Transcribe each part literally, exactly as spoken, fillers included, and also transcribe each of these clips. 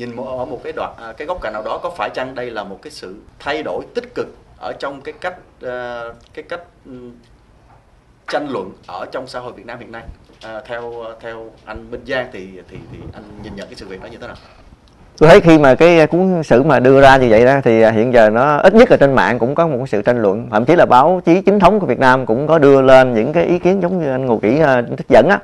nhìn ở một cái đoạn, cái góc cạnh nào đó có phải chăng đây là một cái sự thay đổi tích cực ở trong cái cách cái cách tranh luận ở trong xã hội Việt Nam hiện nay? À, theo theo anh Minh Giang thì thì thì anh nhìn nhận cái sự việc đó như thế nào? Tôi thấy khi mà cái cuốn sử mà đưa ra như vậy đó thì hiện giờ nó ít nhất là trên mạng cũng có một cái sự tranh luận, thậm chí là báo chí chính thống của Việt Nam cũng có đưa lên những cái ý kiến giống như anh Ngô Kỷ trích dẫn á.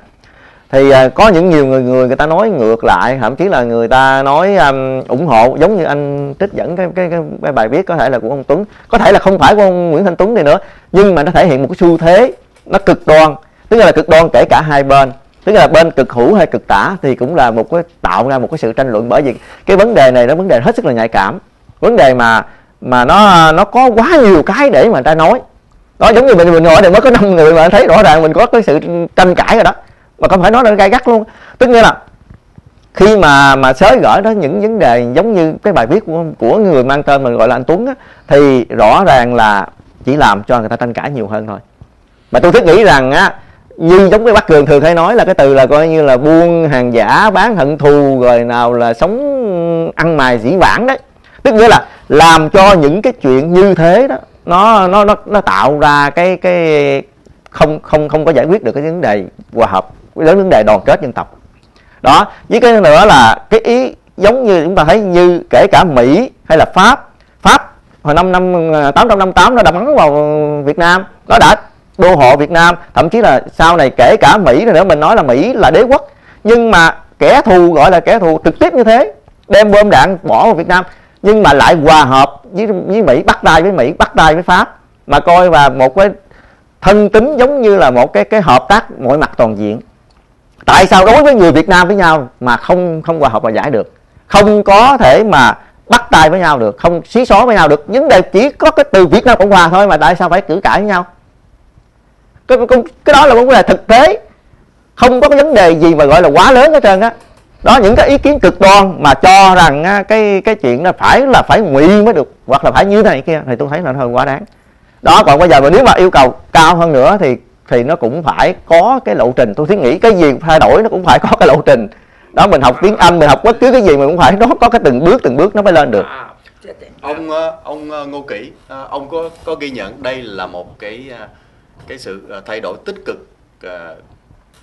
Thì có những nhiều người người người ta nói ngược lại, thậm chí là người ta nói um, ủng hộ, giống như anh trích dẫn cái, cái cái bài viết có thể là của ông Tuấn, có thể là không phải của ông Nguyễn Thanh Tuấn này nữa, nhưng mà nó thể hiện một cái xu thế nó cực đoan, tức là cực đoan kể cả hai bên, tức là bên cực hữu hay cực tả, thì cũng là một cái tạo ra một cái sự tranh luận, bởi vì cái vấn đề này nó vấn đề hết sức là nhạy cảm, vấn đề mà mà nó nó có quá nhiều cái để mà người ta nói đó. Giống như mình mình ngồi đây mới có năm người mà thấy rõ ràng mình có cái sự tranh cãi rồi đó, mà không phải nói là gai gắt luôn. Tức nghĩa là khi mà mà xới gỡ đó những vấn đề giống như cái bài viết của của người mang tên mình gọi là anh Tuấn á, thì rõ ràng là chỉ làm cho người ta tranh cãi nhiều hơn thôi. Mà tôi thiết nghĩ rằng á, như giống cái Bác Cường thường hay nói là cái từ là coi như là buôn hàng giả, bán hận thù, rồi nào là sống ăn mài dĩ vãng đấy. Tức nghĩa là làm cho những cái chuyện như thế đó nó nó nó, nó tạo ra cái cái không không không có giải quyết được cái vấn đề hòa hợp, cái vấn đề đoàn kết dân tộc đó. Với cái nữa là cái ý giống như chúng ta thấy như kể cả Mỹ hay là Pháp, Pháp hồi năm năm tám trăm năm mươi tám nó đã bắn vào Việt Nam, nó đã đô hộ Việt Nam, thậm chí là sau này kể cả Mỹ nữa, mình nói là Mỹ là đế quốc, nhưng mà kẻ thù gọi là kẻ thù trực tiếp như thế, đem bom đạn bỏ vào Việt Nam, nhưng mà lại hòa hợp với, với Mỹ, bắt tay với Mỹ, bắt tay với Pháp, mà coi và một cái thân tính giống như là một cái cái hợp tác mọi mặt toàn diện. Tại sao đối với người Việt Nam với nhau mà không không hòa hợp và giải được, không có thể mà bắt tay với nhau được, không xí xóa với nhau được? Vấn đề chỉ có cái từ Việt Nam Cộng Hòa thôi mà tại sao phải cử cãi với nhau? Cái, cái, cái đó là một vấn đề thực tế, không có cái vấn đề gì mà gọi là quá lớn hết trơn á. Đó. đó những cái ý kiến cực đoan mà cho rằng á, cái cái chuyện là phải là phải ngụy mới được, hoặc là phải như thế này kia, thì tôi thấy là nó hơi quá đáng đó. Còn bây giờ mà nếu mà yêu cầu cao hơn nữa thì thì nó cũng phải có cái lộ trình. Tôi thiết nghĩ cái gì thay đổi nó cũng phải có cái lộ trình đó. Mình học tiếng Anh, mình học bất cứ cái gì mình cũng phải nó có cái từng bước từng bước nó mới lên được. À, ông ông Ngô Kỷ, ông có có ghi nhận đây là một cái cái sự thay đổi tích cực uh,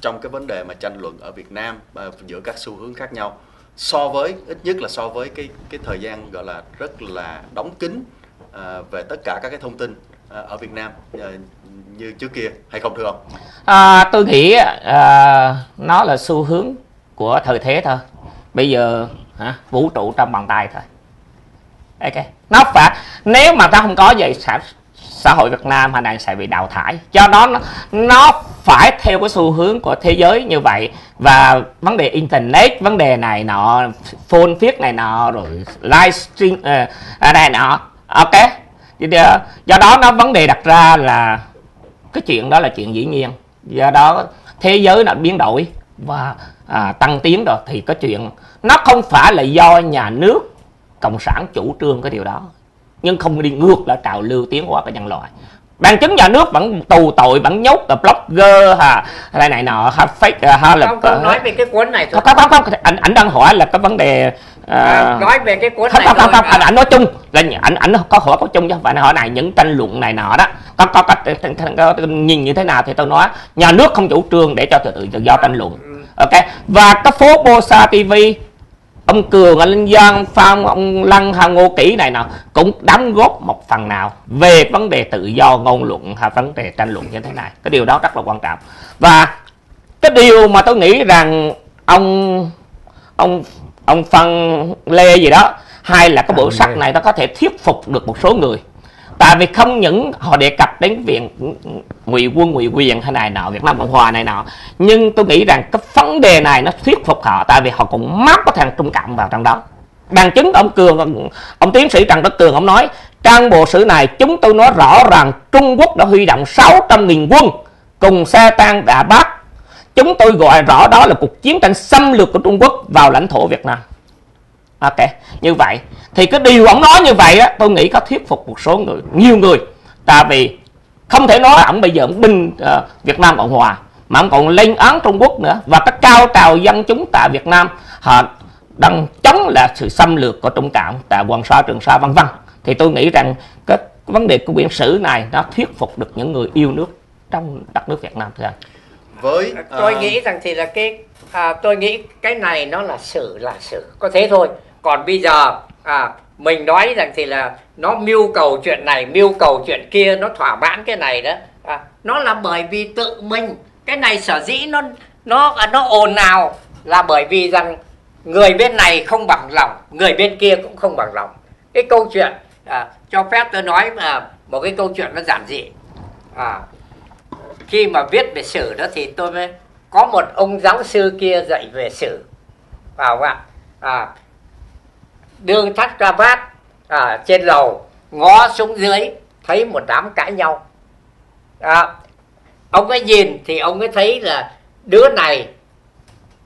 trong cái vấn đề mà tranh luận ở Việt Nam uh, giữa các xu hướng khác nhau, so với ít nhất là so với cái cái thời gian gọi là rất là đóng kín uh, về tất cả các cái thông tin uh, ở Việt Nam uh, như trước kia, hay không thưa ông? À, tôi nghĩ à, nó là xu hướng của thời thế thôi. Bây giờ hả, vũ trụ trong bàn tay thôi. Ok, nó phải, nếu mà ta không có vậy sản xã hội Việt Nam hồi này sẽ bị đào thải. Do đó nó, nó phải theo cái xu hướng của thế giới như vậy. Và vấn đề internet, vấn đề này nọ, phone phiếc này nọ, rồi livestream uh, này nọ. Ok, do đó nó vấn đề đặt ra là cái chuyện đó là chuyện dĩ nhiên. Do đó thế giới nó biến đổi và à, tăng tiến rồi, thì cái chuyện nó không phải là do nhà nước Cộng sản chủ trương cái điều đó, nhưng không đi ngược lại trào lưu tiến hóa của nhân loại. Bằng chứng nhà nước vẫn tù tội, vẫn nhốt là blogger hả, này này nọ, hả, fake, hả, là, không, không, nói về cái cuốn này thôi. Không, không, không, anh, anh đang hỏi là cái vấn đề... Uh... À, nói về cái cuốn không, này không, không, không, anh, anh nói chung, là anh, anh có hỏi có chung chứ không phải hỏi này, những tranh luận này nọ đó. Có, có, có, có nhìn như thế nào thì tôi nói, nhà nước không chủ trương để cho tự do tranh luận. Ok, và cái phố Bosa ti vi, ông Cường, anh Linh Giang, Phong, ông Lăng, Hà Ngô Kỷ này nào cũng đóng góp một phần nào về vấn đề tự do ngôn luận hay vấn đề tranh luận như thế này. Cái điều đó rất là quan trọng. Và cái điều mà tôi nghĩ rằng ông ông ông Phan Lê gì đó hay là cái bộ sách này nó có thể thuyết phục được một số người. Tại vì không những họ đề cập đến việc ngụy quân ngụy quyền hay này nọ, Việt Nam Cộng Hòa này nọ, nhưng tôi nghĩ rằng cái vấn đề này nó thuyết phục họ, tại vì họ cũng mắc có thằng Trung Cộng vào trong đó. Bằng chứng ông Cường, ông, ông tiến sĩ Trần Đức Cường, ông nói trong bộ sử này chúng tôi nói rõ rằng Trung Quốc đã huy động sáu trăm nghìn quân cùng xe tăng đã bắt. Chúng tôi gọi rõ đó là cuộc chiến tranh xâm lược của Trung Quốc vào lãnh thổ Việt Nam. Ok, như vậy thì cái điều ổng nói như vậy á, tôi nghĩ có thuyết phục một số người, nhiều người. Tại vì không thể nói ổng bây giờ ổng binh uh, Việt Nam Cộng Hòa, mà ổng còn lên án Trung Quốc nữa. Và các cao trào dân chúng tại Việt Nam họ đằng chống là sự xâm lược của Trung Cộng tại Hoàng Sa, Trường Sa, vân vân. Thì tôi nghĩ rằng cái vấn đề của quyển sử này đã thuyết phục được những người yêu nước trong đất nước Việt Nam, thưa anh. Với uh... tôi nghĩ rằng thì là cái à, tôi nghĩ cái này nó là sử là sử có thế thôi. Còn bây giờ à, mình nói rằng thì là nó mưu cầu chuyện này, mưu cầu chuyện kia, nó thỏa mãn cái này đó, à, nó là bởi vì tự mình cái này sở dĩ nó nó nó ồn ào là bởi vì rằng người bên này không bằng lòng, người bên kia cũng không bằng lòng. Cái câu chuyện à, cho phép tôi nói mà một cái câu chuyện nó giản dị. À, khi mà viết về sử đó thì tôi mới có một ông giáo sư kia dạy về sử vào ạ, à, đường thắt cà vát à, trên lầu ngó xuống dưới thấy một đám cãi nhau. À, ông ấy nhìn thì ông ấy thấy là đứa này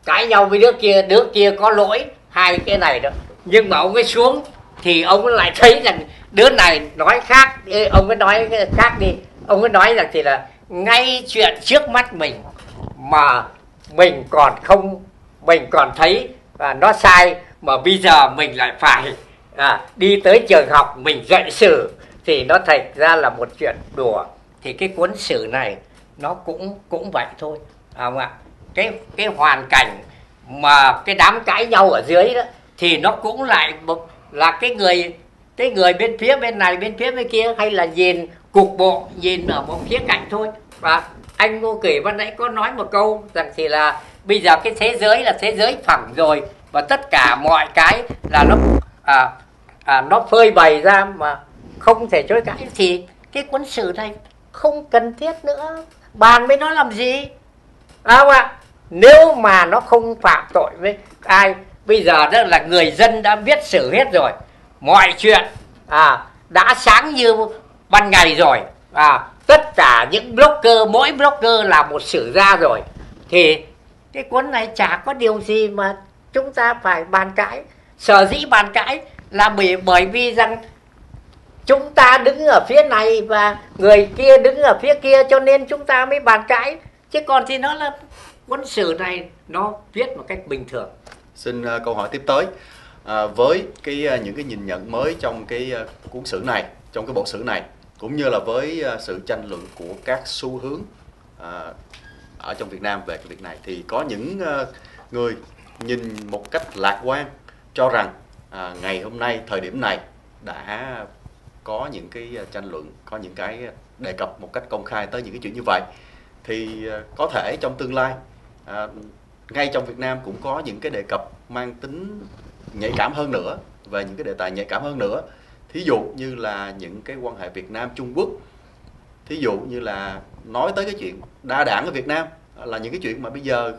cãi nhau với đứa kia, đứa kia có lỗi hai cái này đó. Nhưng mà ông ấy xuống thì ông ấy lại thấy rằng đứa này nói khác, ông ấy nói khác đi. Ông ấy nói rằng thì là ngay chuyện trước mắt mình mà mình còn không, mình còn thấy à, nó sai, mà bây giờ mình lại phải à, đi tới trường học mình dạy sử thì nó thành ra là một chuyện đùa. Thì cái cuốn sử này nó cũng cũng vậy thôi, không ạ? Cái cái hoàn cảnh mà cái đám cãi nhau ở dưới đó thì nó cũng lại là cái người cái người bên phía bên này, bên phía bên kia, hay là nhìn cục bộ, nhìn ở một khía cạnh thôi. Và anh Ngô Kỷ ban nãy có nói một câu rằng thì là bây giờ cái thế giới là thế giới phẳng rồi, và tất cả mọi cái là nó à, à, nó phơi bày ra mà không thể chối cãi. Thì cái cuốn sử này không cần thiết nữa, bàn với nó làm gì, không ạ? Nếu mà nó không phạm tội với ai. Bây giờ đó là người dân đã viết sử hết rồi, mọi chuyện à, đã sáng như ban ngày rồi, à, tất cả những blogger, mỗi blogger là một sử gia rồi, thì cái cuốn này chả có điều gì mà chúng ta phải bàn cãi. Sở dĩ bàn cãi là bởi, bởi vì rằng chúng ta đứng ở phía này và người kia đứng ở phía kia, cho nên chúng ta mới bàn cãi. Chứ còn thì nó là cuốn sử này nó viết một cách bình thường. Xin uh, câu hỏi tiếp tới. À, với cái uh, những cái nhìn nhận mới trong cái uh, cuốn sử này, trong cái bộ sử này, cũng như là với uh, sự tranh luận của các xu hướng uh, ở trong Việt Nam về cái việc này, thì có những uh, người nhìn một cách lạc quan cho rằng uh, ngày hôm nay, thời điểm này đã có những cái tranh luận, có những cái đề cập một cách công khai tới những cái chuyện như vậy. Thì uh, có thể trong tương lai uh, ngay trong Việt Nam cũng có những cái đề cập mang tính nhạy cảm hơn nữa, về những cái đề tài nhạy cảm hơn nữa. Thí dụ như là những cái quan hệ Việt Nam Trung Quốc, thí dụ như là nói tới cái chuyện đa đảng ở Việt Nam, là những cái chuyện mà bây giờ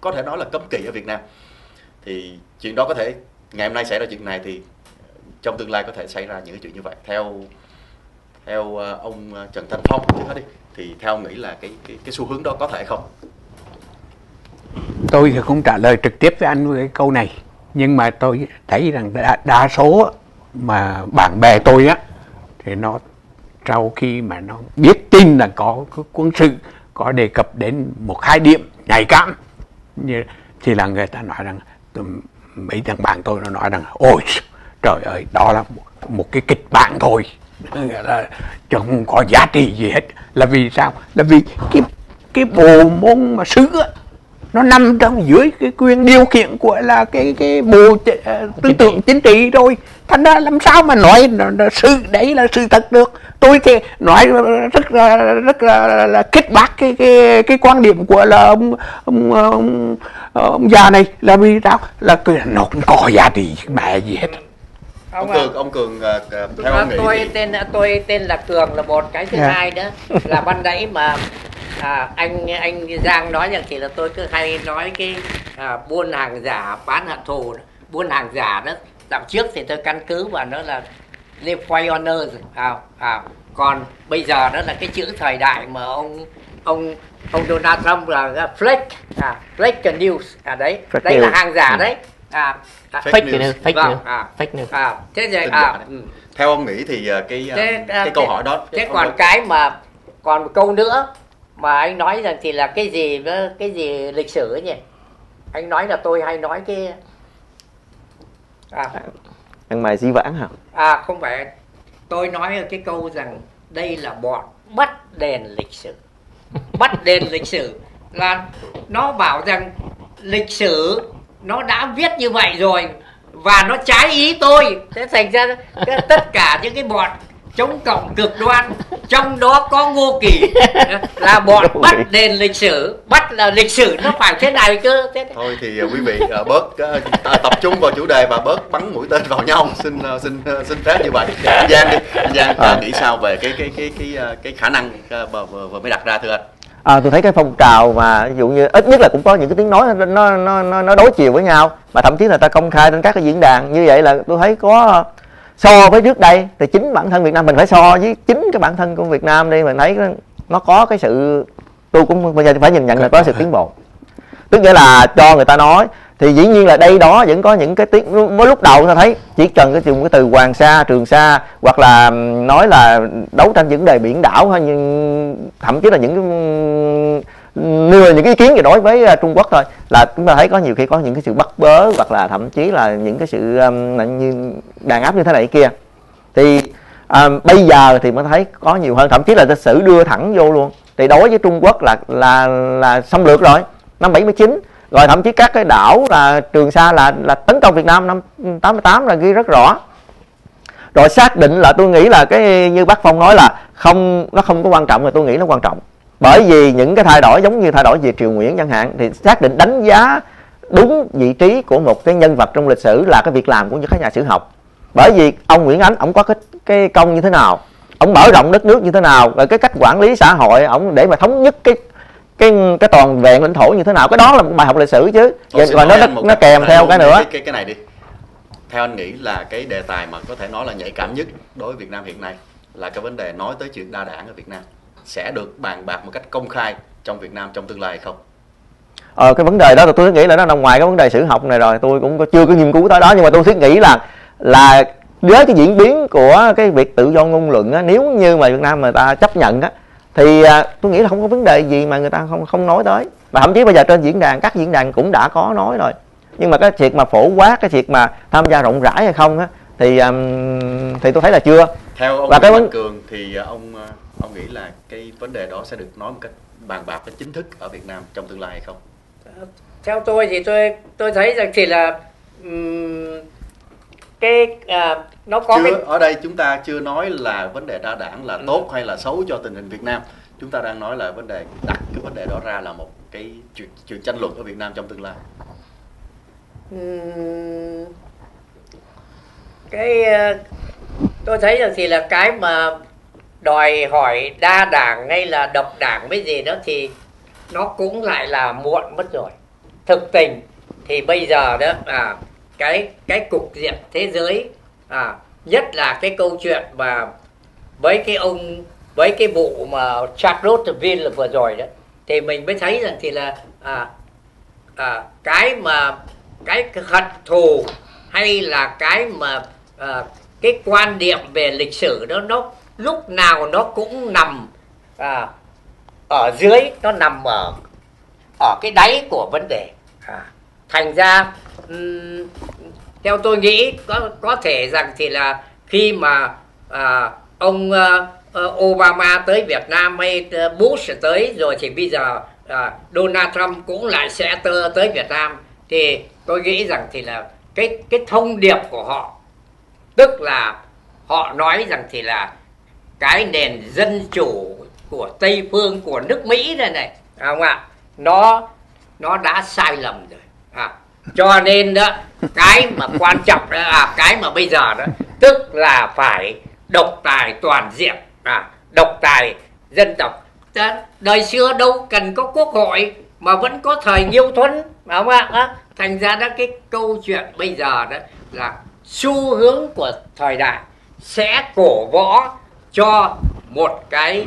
có thể nói là cấm kỵ ở Việt Nam. Thì chuyện đó có thể ngày hôm nay xảy ra chuyện này, thì trong tương lai có thể xảy ra những cái chuyện như vậy. Theo theo ông Trần Thanh Phong trước hết đi, thì theo ông nghĩ là cái, cái cái xu hướng đó có thể không? Tôi thì không trả lời trực tiếp với anh cái câu này, nhưng mà tôi thấy rằng đa, đa số mà bạn bè tôi á, thì nó sau khi mà nó biết tin là có quân sự có đề cập đến một hai điểm nhạy cảm như, thì là người ta nói rằng, mấy thằng bạn tôi nó nói rằng ôi trời ơi, đó là một, một cái kịch bản thôi, là chứ không có giá trị gì hết. Là vì sao? Là vì cái cái bộ môn mà sứ á, nó nằm trong dưới cái quyền điều khiển của là cái cái bộ tư tưởng chính trị rồi, thành ra làm sao mà nói sự đấy là sự thật được. Tôi thì nói rất là rất là, là kích bác cái cái cái quan điểm của là ông ông, ông, ông già này, là vì sao là cái nó cũng có giá trị mẹ gì hết. Ông, ông Cường, ông Cường theo ông nghĩ tôi thì... tên tôi tên là Cường là một cái thứ yeah. Hai nữa là ban nãy mà à, anh anh Giang nói rằng thì là tôi cứ hay nói cái à, buôn hàng giả bán hận thù, buôn hàng giả đó. Dạo trước thì tôi căn cứ vào nó là Lefroyonneur, à, à, còn bây giờ đó là cái chữ thời đại mà ông ông ông Donald Trump là fake, à, fake news, à đấy, fake đấy news. Là hàng giả đấy. À, à, fake, fake news, news. Fake vâng, news. À, fake news. À, thế vậy, à, theo ông nghĩ thì cái thế, cái uh, câu thế, hỏi đó. Thế còn nói... cái mà còn một câu nữa mà anh nói rằng thì là cái gì cái gì lịch sử ấy nhỉ? Anh nói là tôi hay nói cái à. Ăn mày dĩ vãng hả? À không phải, tôi nói cái câu rằng đây là bọn bắt đèn lịch sử. Bắt đèn lịch sử là nó bảo rằng lịch sử nó đã viết như vậy rồi và nó trái ý tôi. Thế thành ra tất cả những cái bọn chống cộng cực đoan, trong đó có Ngô Kỷ, là bọn bắt đền lịch sử. Bắt là lịch sử nó phải thế này cơ. Thế này. Thôi thì quý vị uh, bớt uh, tập trung vào chủ đề và bớt bắn mũi tên vào nhau. Xin uh, xin uh, xin phép như vậy. Anh Giang đi, anh Giang à. Nghĩ sao về cái cái cái cái cái, cái khả năng vừa vừa mới đặt ra thưa anh? À, tôi thấy cái phong trào mà ví dụ như ít nhất là cũng có những cái tiếng nói nó nó nó, nó đối chiều với nhau, mà thậm chí là ta công khai trên các cái diễn đàn như vậy, là tôi thấy có. So với trước đây thì chính bản thân Việt Nam mình phải so với chính cái bản thân của Việt Nam đi, mình thấy nó có cái sự, tôi cũng bây giờ phải nhìn nhận là có sự tiến bộ. Tức nghĩa là cho người ta nói thì dĩ nhiên là đây đó vẫn có những cái tiếng, mới lúc đầu ta thấy chỉ cần cái dùng cái từ Hoàng Sa, Trường Sa, hoặc là nói là đấu tranh vấn đề biển đảo hay nhưng thậm chí là những cái nửa những cái ý kiến gì đối với Trung Quốc thôi, là chúng ta thấy có nhiều khi có những cái sự bắt bớ, hoặc là thậm chí là những cái sự um, như đàn áp như thế này kia. Thì um, bây giờ thì mới thấy có nhiều hơn, thậm chí là lịch sử đưa thẳng vô luôn. Thì đối với Trung Quốc là là là xâm lược rồi năm bảy mươi chín, rồi thậm chí các cái đảo là Trường Sa là là tấn công Việt Nam năm tám mươi tám là ghi rất rõ. Rồi xác định là tôi nghĩ là cái như Bác Phong nói là không, nó không có quan trọng, rồi tôi nghĩ nó quan trọng. Bởi vì những cái thay đổi giống như thay đổi về Triều Nguyễn chẳng hạn, thì xác định đánh giá đúng vị trí của một cái nhân vật trong lịch sử là cái việc làm của những các nhà sử học. Bởi vì ông Nguyễn Ánh, ông có cái, cái công như thế nào, ông mở rộng đất nước như thế nào, rồi cái cách quản lý xã hội ông để mà thống nhất cái cái cái toàn vẹn lãnh thổ như thế nào, cái đó là một bài học lịch sử chứ. Và, và nó nó, nó kèm theo cái nữa. Cái, cái này đi. Theo anh nghĩ là cái đề tài mà có thể nói là nhạy cảm nhất đối với Việt Nam hiện nay là cái vấn đề nói tới chuyện đa đảng ở Việt Nam sẽ được bàn bạc một cách công khai trong Việt Nam trong tương lai hay không? Ờ, cái vấn đề đó là tôi nghĩ là nó nằm ngoài cái vấn đề sử học này rồi, tôi cũng có, chưa có nghiên cứu tới đó, nhưng mà tôi suy nghĩ là là với cái diễn biến của cái việc tự do ngôn luận á, nếu như mà Việt Nam người ta chấp nhận á, thì à, tôi nghĩ là không có vấn đề gì mà người ta không không nói tới. Và thậm chí bây giờ trên diễn đàn, các diễn đàn cũng đã có nói rồi. Nhưng mà cái việc mà phổ quát, cái việc mà tham gia rộng rãi hay không á, thì um, thì tôi thấy là chưa. Theo ông Nguyễn Mạnh Cường thì ông ông nghĩ là cái vấn đề đó sẽ được nói một cách bàn bạc và chính thức ở Việt Nam trong tương lai hay không? Theo tôi thì tôi tôi thấy rằng thì là um, cái à, nó có chưa, cái... ở đây chúng ta chưa nói là vấn đề đa đảng là tốt hay là xấu cho tình hình Việt Nam, chúng ta đang nói là vấn đề đặt cái vấn đề đó ra là một cái chuyện, chuyện tranh luận ở Việt Nam trong tương lai. Uhm... cái tôi thấy rằng thì là cái mà đòi hỏi đa đảng hay là độc đảng với gì đó thì nó cũng lại là muộn mất rồi. Thực tình thì bây giờ đó à, cái cái cục diện thế giới à, nhất là cái câu chuyện mà với cái ông với cái vụ mà Charles de Ville vừa rồi đó, thì mình mới thấy rằng thì là à, à, cái mà cái hận thù hay là cái mà à, cái quan điểm về lịch sử đó, nó lúc nào nó cũng nằm à, ở dưới, nó nằm ở ở cái đáy của vấn đề. À, thành ra um, theo tôi nghĩ có có thể rằng thì là khi mà à, ông uh, Obama tới Việt Nam hay Bush tới rồi, thì bây giờ à, Donald Trump cũng lại sẽ tới Việt Nam, thì tôi nghĩ rằng thì là cái cái thông điệp của họ, tức là họ nói rằng thì là cái nền dân chủ của Tây phương, của nước Mỹ này này, không ạ, nó nó đã sai lầm rồi. À, cho nên đó cái mà quan trọng đó, à, cái mà bây giờ đó, tức là phải độc tài toàn diện, à, độc tài dân tộc. Đời xưa đâu cần có quốc hội mà vẫn có thời Nhiêu Thuấn, không ạ? À, thành ra đó cái câu chuyện bây giờ đó là xu hướng của thời đại sẽ cổ võ cho một cái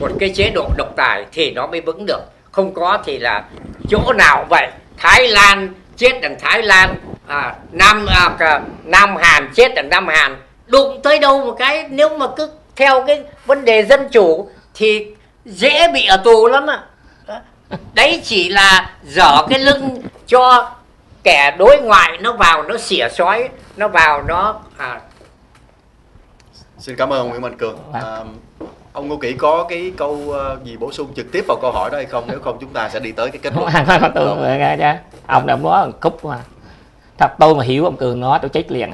một cái chế độ độc tài thì nó mới vững được. Không có thì là chỗ nào vậy? Thái Lan chết đằng Thái Lan, à, Nam à, Nam Hàn chết đằng Nam Hàn. Đụng tới đâu một cái, nếu mà cứ theo cái vấn đề dân chủ thì dễ bị ở tù lắm ạ. À. Đấy chỉ là dở cái lưng cho kẻ đối ngoại nó vào, nó xỉa xói, nó vào nó à. Xin cảm ơn Nguyễn Mạnh Cường. À, ông Ngô Kỷ có cái câu gì bổ sung trực tiếp vào câu hỏi đó hay không? Nếu không chúng ta sẽ đi tới cái kết luận. Ông đã nói một khúc mà thật tôi mà hiểu ông Cường nói tôi chết liền.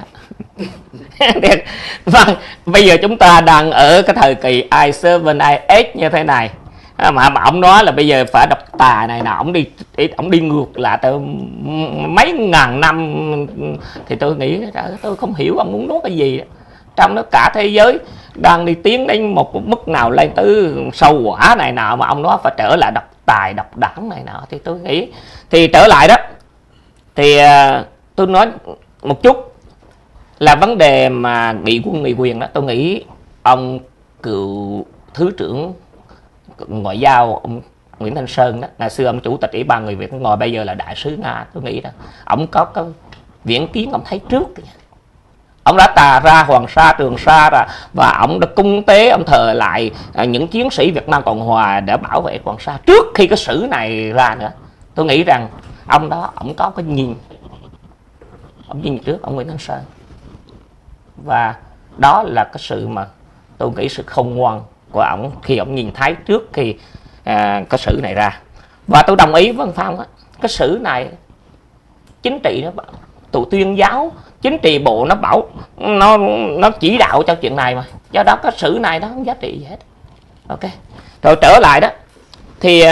Vâng, bây giờ chúng ta đang ở cái thời kỳ i bảy i tám như thế này mà, mà ông nói là bây giờ phải độc tài này nọ, ông đi ông đi ngược lại từ mấy ngàn năm thì tôi nghĩ tôi không hiểu ông muốn nói cái gì đó. Trong đó cả thế giới đang đi tiến đến một mức nào lên tới sâu quả này nọ mà ông nói phải trở lại độc tài độc đảng này nọ thì tôi nghĩ thì trở lại đó thì tôi nói một chút là vấn đề mà nghị quân nghị quyền đó. Tôi nghĩ ông cựu thứ trưởng ngoại giao ông Nguyễn Thanh Sơn đó, ngày xưa ông chủ tịch Ủy ban người Việt ngồi bây giờ là đại sứ Nga, tôi nghĩ là ông có cái viễn kiến, ông thấy trước, ông đã tà ra Hoàng Sa Trường Sa ra và ông đã cung tế, ông thờ lại những chiến sĩ Việt Nam Cộng Hòa để bảo vệ Hoàng Sa trước khi cái sử này ra nữa. Tôi nghĩ rằng ông đó ông có cái nhìn, ông nhìn trước ông Nguyễn Thanh Sơn, và đó là cái sự mà tôi nghĩ sự khôn ngoan của ông khi ông nhìn thấy trước khi à, cái sử này ra. Và tôi đồng ý với ông Phong đó, cái sử này chính trị nó tụi tuyên giáo chính trị bộ nó bảo nó nó chỉ đạo cho chuyện này mà, do đó cái sử này nó không giá trị gì hết. Ok, rồi trở lại đó thì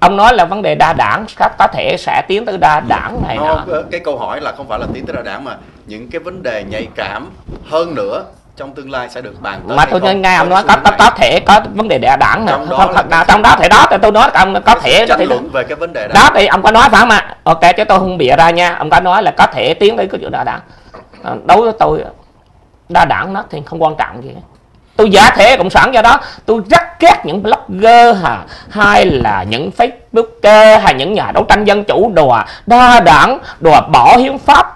ông nói là vấn đề đa đảng có thể sẽ tiến tới đa đảng này nọ. Cái câu hỏi là không phải là tiến tới đa đảng mà những cái vấn đề nhạy cảm hơn nữa trong tương lai sẽ được bàn tới. Mà tôi nghe, nghe ông nói có, có có thể có vấn đề đa đảng này, trong đó không, là trong đó thể đó thì tôi nói ông có thể tranh luận về cái vấn đề đó. Đó thì ông có nói phải không ạ? Ok, chứ tôi không bịa ra nha. Ông có nói là có thể tiến tới cái chuyện đa đảng. Đối với tôi đa đảng nó thì không quan trọng gì. Tôi giả thể cộng sản, do đó tôi rất ghét những blogger hả, hay là những facebooker hay những nhà đấu tranh dân chủ đòi đa đảng, đòi bỏ hiến pháp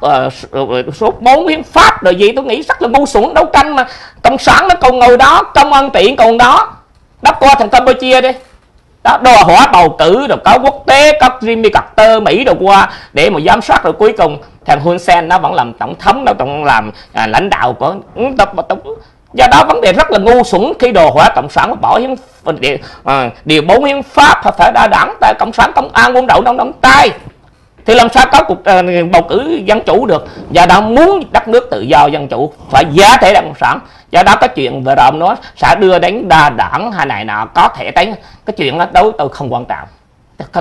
uh, số bốn hiến pháp rồi gì. Tôi nghĩ rất là ngu xuẩn, đấu tranh mà cộng sản nó còn ngồi đó, công an tiện còn đó, đắp qua thằng Campuchia đi đó, đòi hỏa bầu cử rồi có quốc tế, có Jimmy Carter Mỹ rồi qua để mà giám sát, rồi cuối cùng thằng Hun Sen nó vẫn làm tổng thống, nó còn làm à, lãnh đạo của do đó vấn đề rất là ngu xuẩn khi đồ họa cộng sản bỏ hiến điều, à, điều bốn hiến pháp phải đa đảng, tại cộng sản công an quân đội đông đóng tay thì làm sao có cuộc à, bầu cử dân chủ được. Và đã muốn đất nước tự do dân chủ phải giá thể đảng cộng sản, do đó cái chuyện về rồi nó sẽ đưa đến đa đảng hay này nọ có thể đánh, cái chuyện đó đối tôi không quan trọng.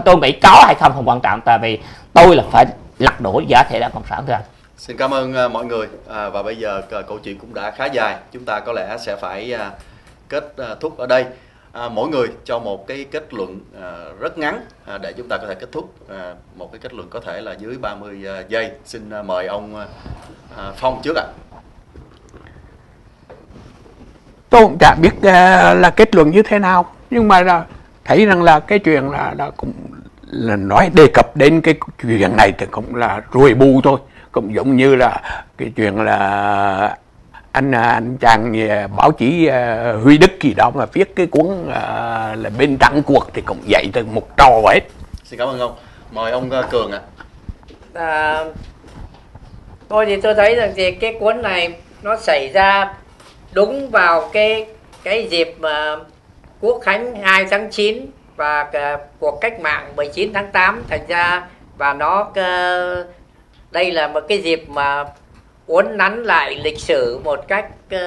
Tôi nghĩ có hay không không quan trọng, tại vì tôi là phải lật đổ giá thể đảng cộng sản thôi. Xin cảm ơn mọi người. À, và bây giờ câu chuyện cũng đã khá dài, chúng ta có lẽ sẽ phải à, kết à, thúc ở đây. À, mỗi người cho một cái kết luận à, rất ngắn à, để chúng ta có thể kết thúc. À, một cái kết luận có thể là dưới ba mươi à, giây. Xin à, mời ông à, Phong trước ạ. À. Tôi cũng chả biết à, là kết luận như thế nào, nhưng mà là thấy rằng là cái chuyện là, là cũng là nói đề cập đến cái chuyện này thì cũng là ruồi bu thôi. Cũng giống như là cái chuyện là anh anh chàng nhà báo chí uh, Huy Đức kỳ đó mà viết cái cuốn uh, là bên trắng cuộc thì cũng dạy từ một trò hết. Xin cảm ơn ông. Mời ông uh, Cường ạ. À. À, tôi thì tôi thấy rằng thì cái cuốn này nó xảy ra đúng vào cái cái dịp mà quốc khánh hai tháng chín và cuộc cách mạng mười chín tháng tám, thành ra và nó uh, đây là một cái dịp mà uốn nắn lại lịch sử một cách uh,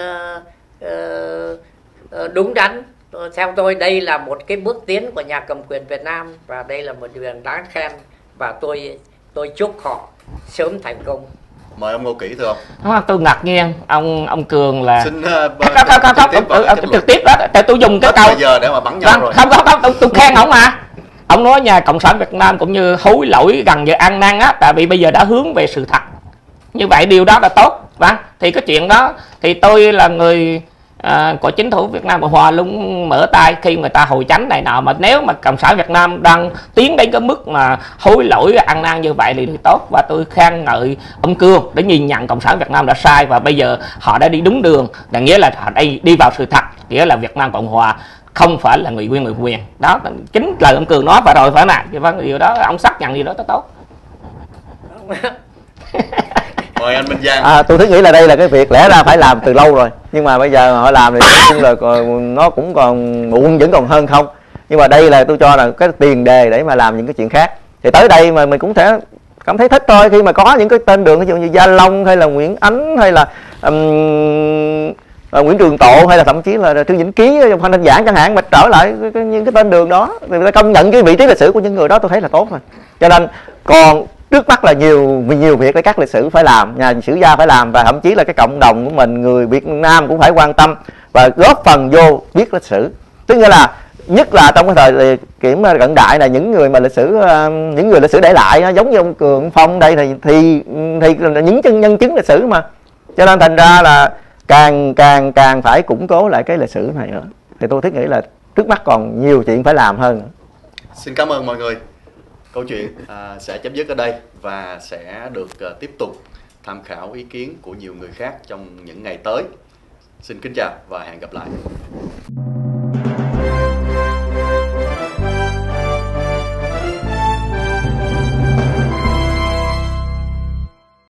uh, đúng đắn. Theo tôi đây là một cái bước tiến của nhà cầm quyền Việt Nam, và đây là một điều đáng khen, và tôi tôi chúc họ sớm thành công. Mời ông Ngô Kỷ thưa ông. Tôi ngạc nhiên ông ông Cường là xin, uh, không, không, không, không, không, trực tiếp đó, tại tôi dùng cái câu bây giờ để mà bắn nhau rồi. Không không không, tôi, tôi khen ông mà. Ông nói nhà cộng sản Việt Nam cũng như hối lỗi gần như ăn năn á, tại vì bây giờ đã hướng về sự thật. Như vậy điều đó là tốt. Vâng, thì cái chuyện đó thì tôi là người à, của chính phủ Việt Nam Cộng Hòa luôn mở tay khi người ta hồi chánh này nọ, mà nếu mà cộng sản Việt Nam đang tiến đến cái mức mà hối lỗi ăn năn như vậy thì tốt. Và tôi khen ngợi ông Cường để nhìn nhận cộng sản Việt Nam đã sai và bây giờ họ đã đi đúng đường, là nghĩa là họ đi đi vào sự thật, nghĩa là Việt Nam Cộng Hòa không phải là người quyền người quyền đó, chính lời ông Cường nói và rồi phải nè, điều đó ông xác nhận điều đó tốt. Mời anh Minh Giang. À, tôi thấy nghĩ là đây là cái việc lẽ ra phải làm từ lâu rồi, nhưng mà bây giờ họ làm thì cũng là nó cũng còn muộn vẫn còn hơn không. Nhưng mà đây là tôi cho là cái tiền đề để mà làm những cái chuyện khác. Thì tới đây mà mình cũng thể cảm thấy thích thôi, khi mà có những cái tên đường ví dụ như Gia Long hay là Nguyễn Ánh hay là um, uh, Nguyễn Trường Tộ hay là thậm chí là Trương Vĩnh Ký, Dòng Thanh Thanh Giảng chẳng hạn, mà trở lại cái, cái, những cái tên đường đó thì người ta công nhận cái vị trí lịch sử của những người đó, tôi thấy là tốt rồi. Cho nên còn trước mắt là nhiều nhiều việc để các lịch sử phải làm, nhà sử gia phải làm, và thậm chí là cái cộng đồng của mình, người Việt Nam cũng phải quan tâm và góp phần vô biết lịch sử. Tức nghĩa là nhất là trong cái thời điểm cận đại là những người mà lịch sử những người lịch sử để lại giống như ông Cường Phong đây thì thì thì những chân nhân chứng lịch sử mà, cho nên thành ra là càng càng càng phải củng cố lại cái lịch sử này nữa. Thì tôi thiết nghĩ là trước mắt còn nhiều chuyện phải làm hơn. Xin cảm ơn mọi người. Câu chuyện à, sẽ chấm dứt ở đây và sẽ được à, tiếp tục tham khảo ý kiến của nhiều người khác trong những ngày tới. Xin kính chào và hẹn gặp lại.